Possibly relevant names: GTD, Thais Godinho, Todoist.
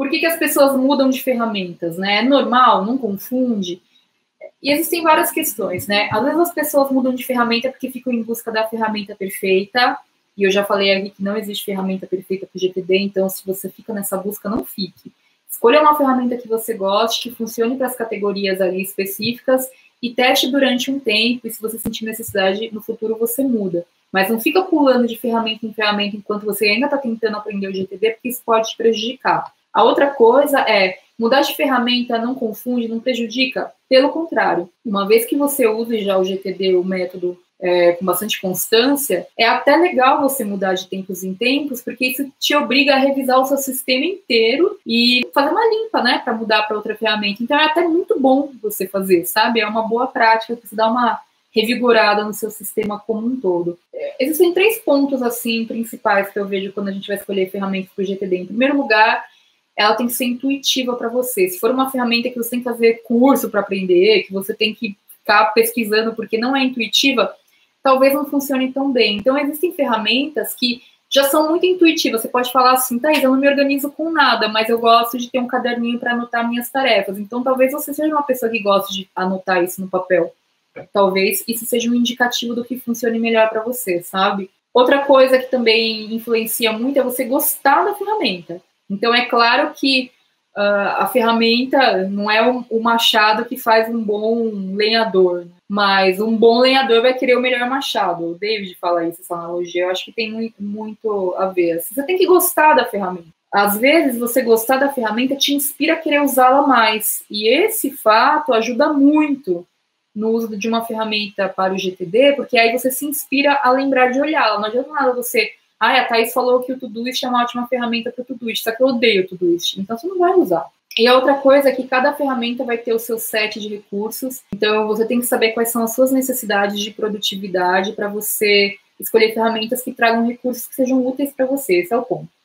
Por que as pessoas mudam de ferramentas, né? É normal? Não confunde? E existem várias questões, né? Às vezes as pessoas mudam de ferramenta porque ficam em busca da ferramenta perfeita, e eu já falei aqui que não existe ferramenta perfeita para o GTD, então se você fica nessa busca, não fique. Escolha uma ferramenta que você goste, que funcione para as categorias ali específicas, e teste durante um tempo, e se você sentir necessidade, no futuro você muda. Mas não fica pulando de ferramenta em ferramenta enquanto você ainda está tentando aprender o GTD, porque isso pode te prejudicar. A outra coisa é, mudar de ferramenta não confunde, não prejudica? Pelo contrário. Uma vez que você use já o GTD, o método, com bastante constância, é até legal você mudar de tempos em tempos, porque isso te obriga a revisar o seu sistema inteiro e fazer uma limpa, né, para mudar para outra ferramenta. Então é até muito bom você fazer, sabe? É uma boa prática, você dá uma revigorada no seu sistema como um todo. Existem três pontos, assim, principais que eu vejo quando a gente vai escolher ferramentas para o GTD. Em primeiro lugar, ela tem que ser intuitiva para você. Se for uma ferramenta que você tem que fazer curso para aprender, que você tem que ficar pesquisando porque não é intuitiva, talvez não funcione tão bem. Então, existem ferramentas que já são muito intuitivas. Você pode falar assim, Thais, eu não me organizo com nada, mas eu gosto de ter um caderninho para anotar minhas tarefas. Então, talvez você seja uma pessoa que gosta de anotar isso no papel. Talvez isso seja um indicativo do que funcione melhor para você, sabe? Outra coisa que também influencia muito é você gostar da ferramenta. Então, é claro que a ferramenta não é o machado que faz um bom lenhador, né? Mas um bom lenhador vai querer o melhor machado. O David fala isso, essa analogia. Eu acho que tem muito a ver. Você tem que gostar da ferramenta. Às vezes, você gostar da ferramenta te inspira a querer usá-la mais. E esse fato ajuda muito no uso de uma ferramenta para o GTD, porque aí você se inspira a lembrar de olhá-la. Não adianta nada você... Ah, a Thais falou que o Todoist é uma ótima ferramenta para o Todoist, só que eu odeio o Todoist, então você não vai usar. E a outra coisa é que cada ferramenta vai ter o seu set de recursos, então você tem que saber quais são as suas necessidades de produtividade para você escolher ferramentas que tragam recursos que sejam úteis para você, esse é o ponto.